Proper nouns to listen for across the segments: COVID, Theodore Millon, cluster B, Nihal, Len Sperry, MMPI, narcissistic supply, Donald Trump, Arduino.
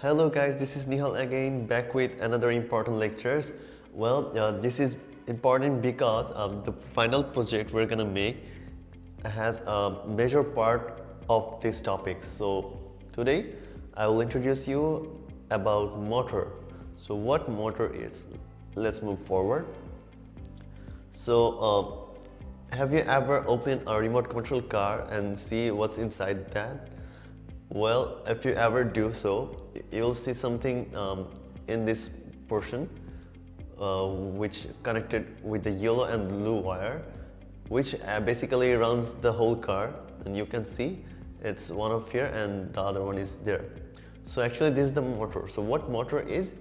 Hello guys, this is Nihal again, back with another important lectures. Well, this is important because the final project we're gonna make has a major part of this topic. So today I will introduce you about motor. So what motor is? Let's move forward. So have you ever opened a remote control car and see what's inside that? Well, if you ever do so, you'll see something in this portion which connected with the yellow and blue wire, which basically runs the whole car, and you can see it's one up here and the other one is there. So actually this is the motor. So what motor is?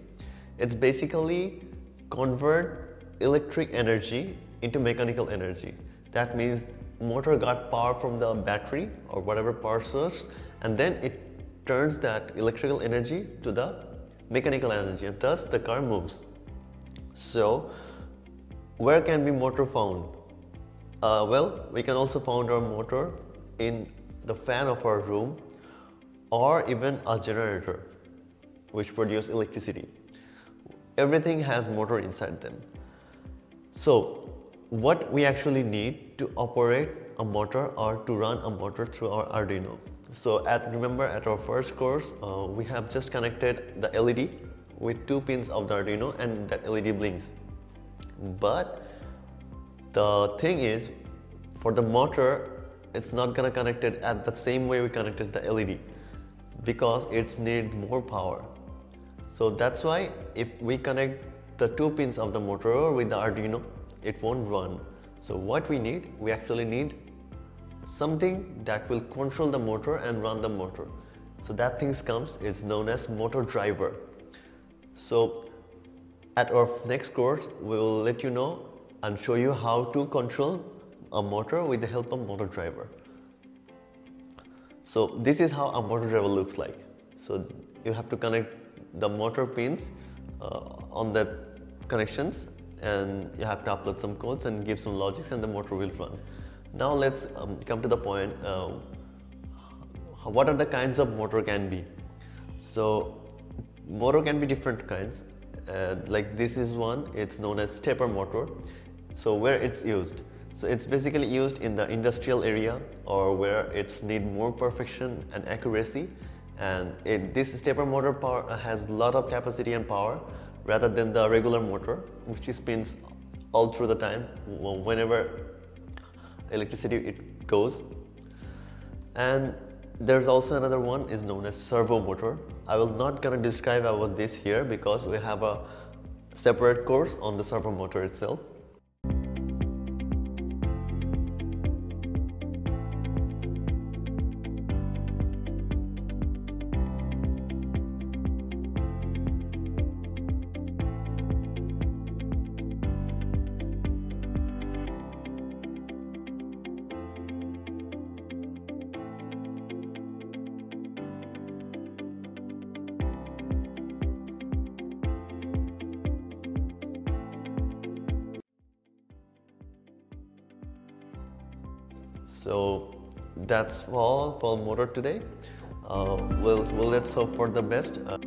It's basically convert electric energy into mechanical energy. That means motor got power from the battery or whatever power source, and then it turns that electrical energy to the mechanical energy, and thus the car moves. So where can be motor found? Well, we can also found our motor in the fan of our room or even a generator which produce electricity. Everything has motor inside them. So what we actually need to operate a motor or to run a motor through our Arduino. So remember at our first course, we have just connected the LED with two pins of the Arduino, and that LED blinks. But the thing is, for the motor, it's not gonna connect it at the same way we connected the LED because it's need more power. So that's why if we connect the two pins of the motor with the Arduino, it won't run. So what we need, we actually need something that will control the motor and run the motor. So that thing comes, it's known as motor driver. So at our next course, we will let you know and show you how to control a motor with the help of motor driver. So this is how a motor driver looks like. So you have to connect the motor pins on the connections, and you have to upload some codes and give some logics, and the motor will run. Now let's come to the point, what are the kinds of motor can be? So motor can be different kinds, like this is one, it's known as stepper motor. So where it's used? So it's basically used in the industrial area or where it's need more perfection and accuracy, and this stepper motor has a lot of capacity and power rather than the regular motor which spins all through the time whenever electricity it goes. And there's also another one is known as servo motor. I will not gonna describe about this here because we have a separate course on the servo motor itself. So that's all for motor today. Let's hope for the best.